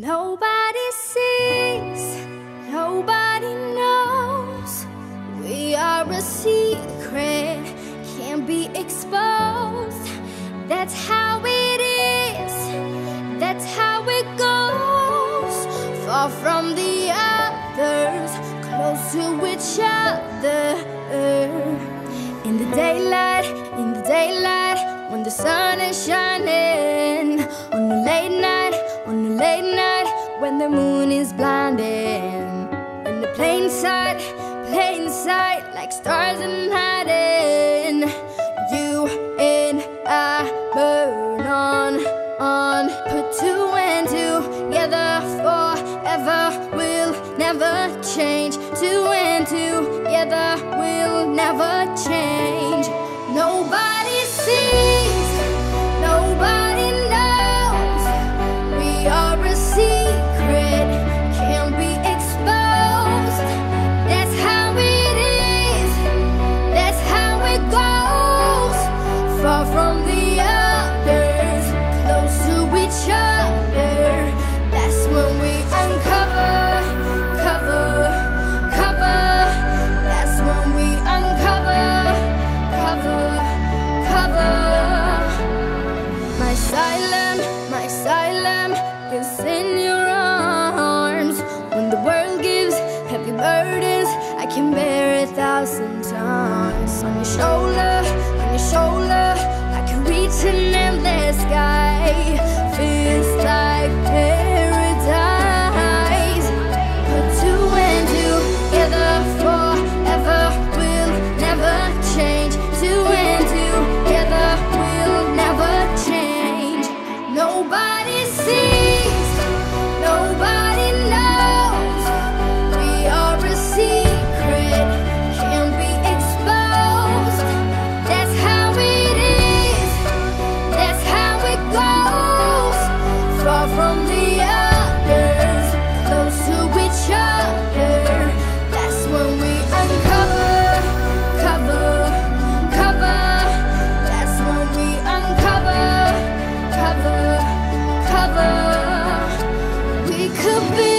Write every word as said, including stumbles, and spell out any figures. Nobody sees, nobody knows. We are a secret, can't be exposed. That's how it is, that's how it goes. Far from the others, close to each other. In the daylight, in the daylight, when the sun is shining. On the late night, on the late night, when the moon is blinding. In the plain sight, plain sight, like stars in hiding. You and I burn on, on. Put two and two together forever. We'll never change. Two and two together, we'll never change. Nobody sees, nobody knows. We are a secret, can't be exposed. That's how it is, that's how it goes. Far from the others, close to each other. That's when we uncover, cover, cover. That's when we uncover, cover, cover. My silence, my silence is in your arms. When the world gives heavy burdens, I can bear a thousand times. On your shoulder, on your shoulder, I can reach an endless sky. Feels like paradise. Put two and two together forever. We'll never change. Two and two together, we'll never change. Nobody sees, nobody knows. We are a secret, can't be exposed. That's how it is, that's how it goes. Far from the others, close to each other. That's when we uncover, cover, cover. That's when we uncover, cover, cover. We could be